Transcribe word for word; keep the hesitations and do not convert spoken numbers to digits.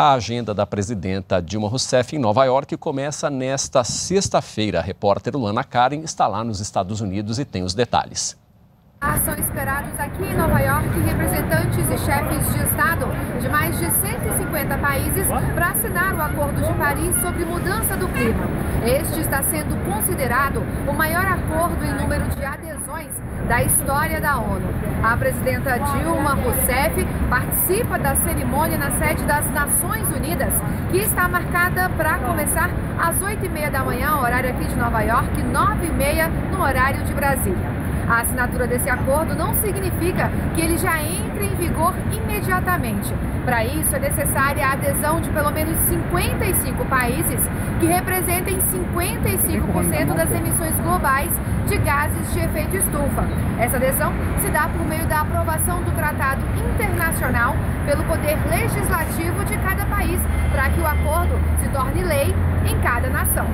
A agenda da presidenta Dilma Rousseff em Nova York começa nesta sexta-feira. A repórter Luana Karen está lá nos Estados Unidos e tem os detalhes. Ah, são esperados aqui em Nova York representantes e chefes de Estado de mais de cento e cinquenta países para assinar o Acordo de Paris sobre mudança do clima. Este está sendo considerado o maior acordo em número de adesões da história da ONU. A presidenta Dilma Rousseff participa da cerimônia na sede das Nações Unidas, que está marcada para começar às oito e meia da manhã, horário aqui de Nova York, nove e meia no horário de Brasília. A assinatura desse acordo não significa que ele já entre em vigor imediatamente. Para isso, é necessária a adesão de pelo menos cinquenta e cinco países que representem cinquenta e cinco por cento das emissões globais de gases de efeito estufa. Essa adesão se dá por meio da aprovação do Tratado Internacional pelo poder legislativo de cada país, para que o acordo se torne lei em cada nação.